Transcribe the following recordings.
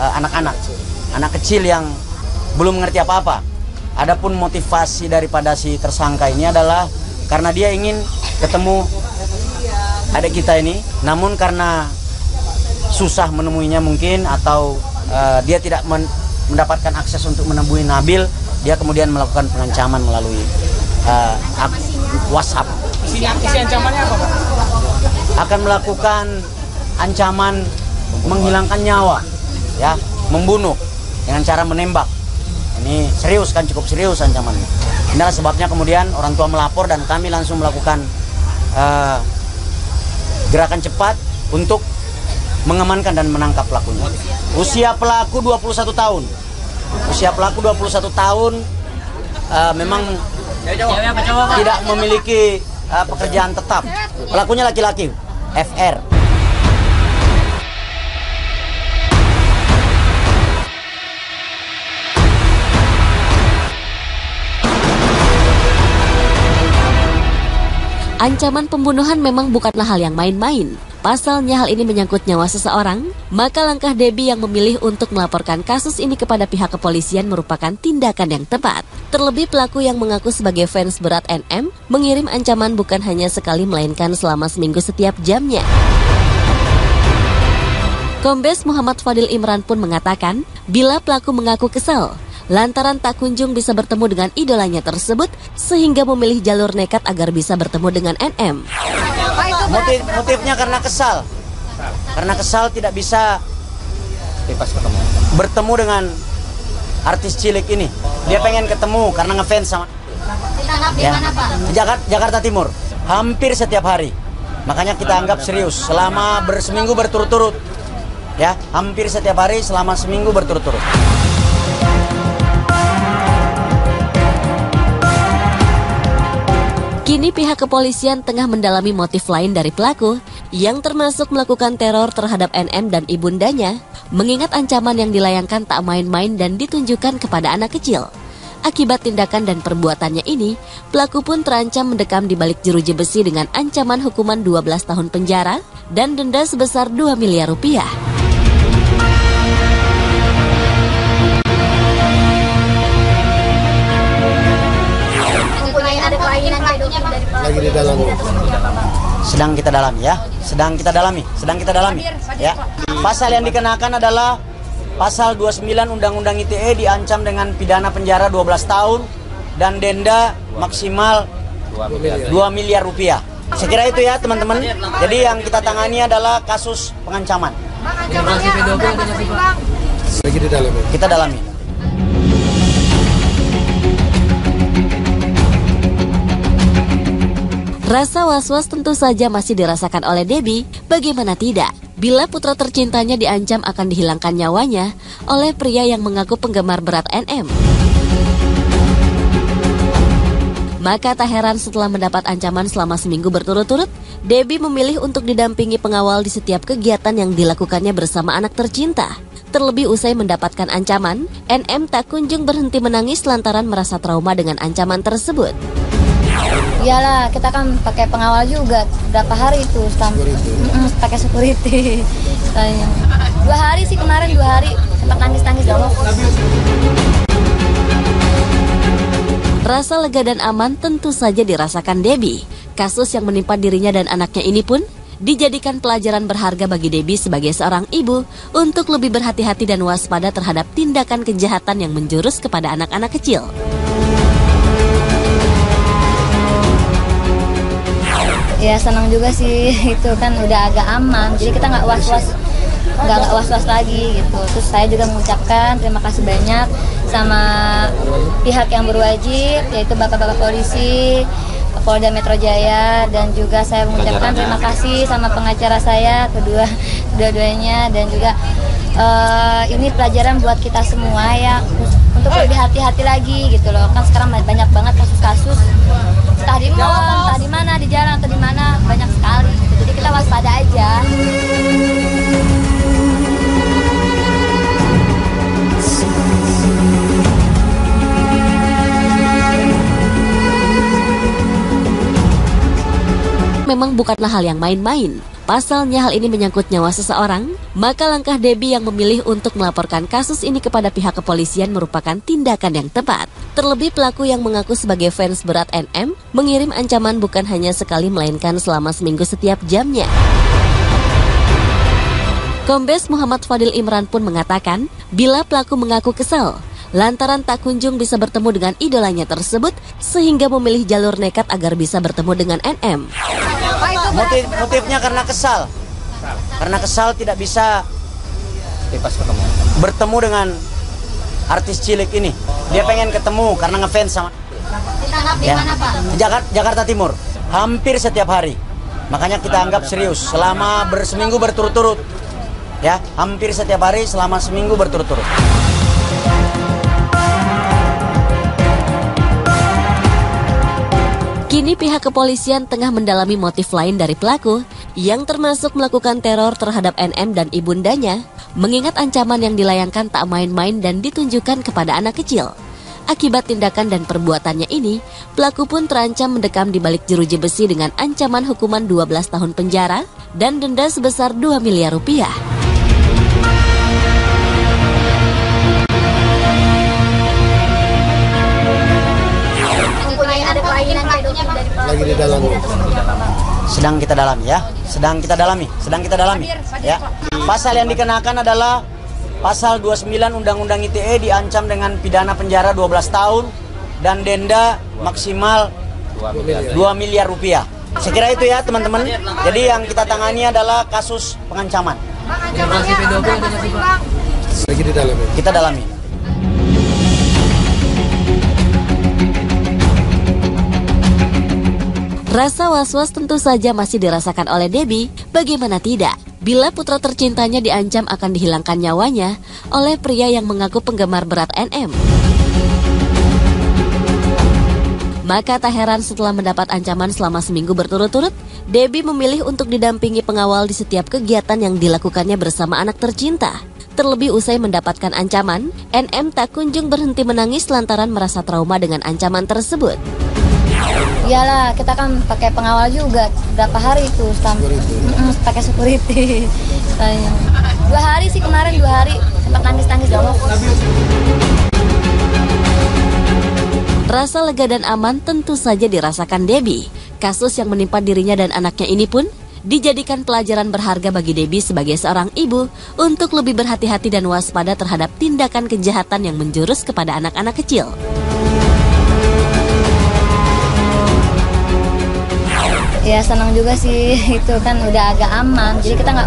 anak-anak, anak kecil yang belum mengerti apa-apa. Adapun motivasi daripada si tersangka ini adalah karena dia ingin ketemu adik kita ini, namun karena susah menemuinya mungkin, atau dia tidak mendapatkan akses untuk menemui Nabil, dia kemudian melakukan pengancaman melalui WhatsApp. Isi ancamannya apa, Pak? Akan melakukan ancaman menghilangkan nyawa, ya, membunuh dengan cara menembak. Ini serius kan, cukup serius ancamannya. Inilah sebabnya kemudian orang tua melapor dan kami langsung melakukan gerakan cepat untuk mengamankan dan menangkap pelakunya. Usia pelaku 21 tahun. Usia pelaku 21 tahun, memang tidak memiliki pekerjaan tetap. Pelakunya laki-laki, FR. Ancaman pembunuhan memang bukanlah hal yang main-main. Pasalnya hal ini menyangkut nyawa seseorang, maka langkah Debbie yang memilih untuk melaporkan kasus ini kepada pihak kepolisian merupakan tindakan yang tepat. Terlebih pelaku yang mengaku sebagai fans berat NM mengirim ancaman bukan hanya sekali melainkan selama seminggu setiap jamnya. Kombes Muhammad Fadil Imran pun mengatakan, bila pelaku mengaku kesal lantaran tak kunjung bisa bertemu dengan idolanya tersebut, sehingga memilih jalur nekat agar bisa bertemu dengan NM. Motifnya karena kesal. Karena kesal tidak bisa bertemu dengan artis cilik ini. Dia pengen ketemu karena ngefans sama. Ya. Jakarta Timur, hampir setiap hari. Makanya kita anggap serius selama seminggu berturut-turut. Ya, hampir setiap hari selama seminggu berturut-turut. Kini pihak kepolisian tengah mendalami motif lain dari pelaku yang termasuk melakukan teror terhadap NM dan ibundanya, mengingat ancaman yang dilayangkan tak main-main dan ditunjukkan kepada anak kecil. Akibat tindakan dan perbuatannya ini, pelaku pun terancam mendekam di balik jeruji besi dengan ancaman hukuman 12 tahun penjara dan denda sebesar 2 miliar rupiah. Lagi di dalam. Sedang kita dalami, ya. Sedang kita dalami, ya. Pasal yang dikenakan adalah pasal 29 Undang-Undang ITE, diancam dengan pidana penjara 12 tahun dan denda maksimal 2 miliar rupiah. Sekira itu ya, teman-teman. Jadi yang kita tangani adalah kasus pengancaman. Lagi di dalam. Kita dalami. Rasa was-was tentu saja masih dirasakan oleh Debbie, bagaimana tidak? Bila putra tercintanya diancam akan dihilangkan nyawanya oleh pria yang mengaku penggemar berat NM. Maka tak heran setelah mendapat ancaman selama seminggu berturut-turut, Debbie memilih untuk didampingi pengawal di setiap kegiatan yang dilakukannya bersama anak tercinta. Terlebih usai mendapatkan ancaman, NM tak kunjung berhenti menangis lantaran merasa trauma dengan ancaman tersebut. Iyalah, kita kan pakai pengawal juga, berapa hari itu pakai security. 2 hari sih, kemarin 2 hari sempat nangis-nangis dong. Rasa lega dan aman tentu saja dirasakan Debbie. Kasus yang menimpa dirinya dan anaknya ini pun dijadikan pelajaran berharga bagi Debbie sebagai seorang ibu untuk lebih berhati-hati dan waspada terhadap tindakan kejahatan yang menjurus kepada anak-anak kecil. Ya senang juga sih, itu kan udah agak aman, jadi kita nggak was-was, lagi gitu. Terus saya juga mengucapkan terima kasih banyak sama pihak yang berwajib, yaitu bapak-bapak polisi, Polda Metro Jaya, dan juga saya mengucapkan terima kasih sama pengacara saya kedua-duanya, dan juga ini pelajaran buat kita semua ya, untuk lebih hati-hati lagi gitu loh. Kan sekarang banyak banget kasus-kasus, entah di mall, entah di mana, di jalan atau di mana, banyak sekali. Jadi kita waspada aja. Memang bukanlah hal yang main-main. Pasalnya hal ini menyangkut nyawa seseorang, maka langkah Debbie yang memilih untuk melaporkan kasus ini kepada pihak kepolisian merupakan tindakan yang tepat. Terlebih pelaku yang mengaku sebagai fans berat NM mengirim ancaman bukan hanya sekali melainkan selama seminggu setiap jamnya. Kombes Muhammad Fadil Imran pun mengatakan, bila pelaku mengaku kesal lantaran tak kunjung bisa bertemu dengan idolanya tersebut, sehingga memilih jalur nekat agar bisa bertemu dengan NM. Motifnya karena kesal. Karena kesal tidak bisa bertemu dengan artis cilik ini. Dia pengen ketemu karena ngefans sama. Ditangkap di mana, Pak? Jakarta Timur. Hampir setiap hari. Makanya kita anggap serius selama seminggu berturut-turut. Ya, hampir setiap hari selama seminggu berturut-turut. Kini pihak kepolisian tengah mendalami motif lain dari pelaku yang termasuk melakukan teror terhadap NM dan ibundanya, mengingat ancaman yang dilayangkan tak main-main dan ditunjukkan kepada anak kecil. Akibat tindakan dan perbuatannya ini, pelaku pun terancam mendekam di balik jeruji besi dengan ancaman hukuman 12 tahun penjara dan denda sebesar 2 miliar rupiah. Lagi di dalam. Sedang kita dalami ya. Sedang kita dalami ya. Pasal yang dikenakan adalah pasal 29 Undang-Undang ITE, diancam dengan pidana penjara 12 tahun dan denda maksimal 2 miliar rupiah. Saya kira itu ya teman-teman. Jadi yang kita tangani adalah kasus pengancaman. Lagi di dalam. Kita dalami. Rasa was-was tentu saja masih dirasakan oleh Debbie, bagaimana tidak, bila putra tercintanya diancam akan dihilangkan nyawanya oleh pria yang mengaku penggemar berat NM. Maka tak heran setelah mendapat ancaman selama seminggu berturut-turut, Debbie memilih untuk didampingi pengawal di setiap kegiatan yang dilakukannya bersama anak tercinta. Terlebih usai mendapatkan ancaman, NM tak kunjung berhenti menangis lantaran merasa trauma dengan ancaman tersebut. Iyalah, kita kan pakai pengawal juga, berapa hari itu, pakai security. 2 hari sih, kemarin 2 hari, sempat nangis-nangis. Rasa lega dan aman tentu saja dirasakan Debbie. Kasus yang menimpa dirinya dan anaknya ini pun dijadikan pelajaran berharga bagi Debbie sebagai seorang ibu untuk lebih berhati-hati dan waspada terhadap tindakan kejahatan yang menjurus kepada anak-anak kecil. Ya senang juga sih, itu kan udah agak aman, jadi kita nggak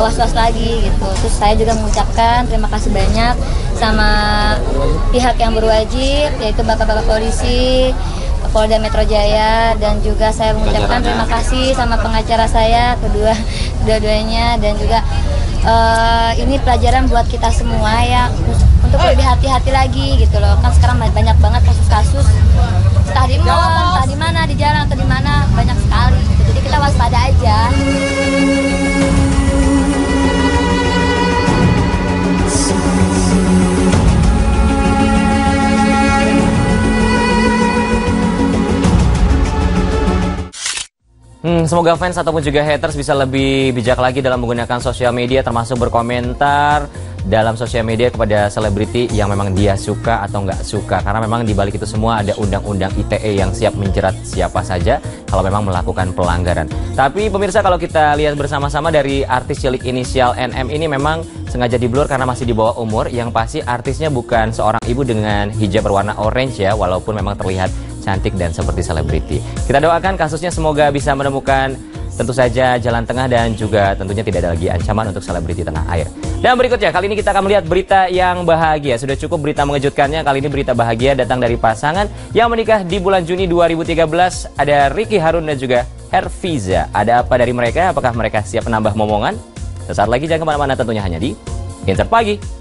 was-was, lagi gitu. Terus saya juga mengucapkan terima kasih banyak sama pihak yang berwajib, yaitu bapak-bapak polisi, Polda Metro Jaya, dan juga saya mengucapkan terima kasih sama pengacara saya kedua-duanya, dan juga ini pelajaran buat kita semua ya, untuk lebih hati-hati lagi gitu loh. Kan sekarang banyak banget kasus-kasus, entah di mall, entah di mana, di jalan atau di mana, banyak sekali. Jadi kita waspada aja. Semoga fans ataupun juga haters bisa lebih bijak lagi dalam menggunakan sosial media, termasuk berkomentar dalam sosial media kepada selebriti yang memang dia suka atau nggak suka. Karena memang di balik itu semua ada Undang-Undang ITE yang siap menjerat siapa saja kalau memang melakukan pelanggaran. Tapi pemirsa, kalau kita lihat bersama-sama dari artis cilik inisial NM ini memang sengaja diblur karena masih di bawah umur. Yang pasti artisnya bukan seorang ibu dengan hijab berwarna orange ya, walaupun memang terlihat cantik dan seperti selebriti. Kita doakan kasusnya semoga bisa menemukan tentu saja jalan tengah dan juga tentunya tidak ada lagi ancaman untuk selebriti tanah air. Dan berikutnya kali ini kita akan melihat berita yang bahagia. Sudah cukup berita mengejutkannya, kali ini berita bahagia datang dari pasangan yang menikah di bulan Juni 2013. Ada Ricky Harun dan juga Herfiza. Ada apa dari mereka? Apakah mereka siap menambah momongan? Sesaat lagi jangan kemana-mana, tentunya hanya di Insert Pagi.